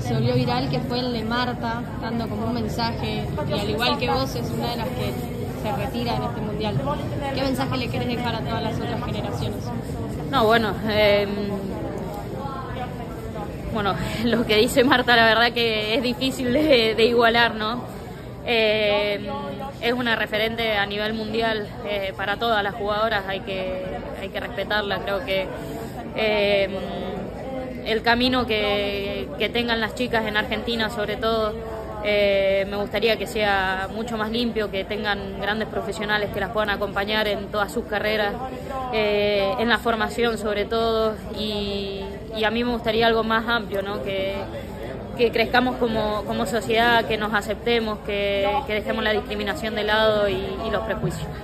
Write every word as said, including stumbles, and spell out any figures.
Se volvió viral, que fue el de Marta, dando como un mensaje, y al igual que vos es una de las que se retira en este mundial. ¿Qué mensaje le querés dejar a todas las otras generaciones? No, bueno, eh, bueno, lo que dice Marta la verdad que es difícil de, de igualar, ¿no? Eh, es una referente a nivel mundial eh, para todas las jugadoras, hay que, hay que respetarla, creo que... Eh, el camino que, que tengan las chicas en Argentina sobre todo, eh, me gustaría que sea mucho más limpio, que tengan grandes profesionales que las puedan acompañar en todas sus carreras, eh, en la formación sobre todo, y, y a mí me gustaría algo más amplio, ¿no? que, que crezcamos como, como sociedad, que nos aceptemos, que, que dejemos la discriminación de lado y, y los prejuicios.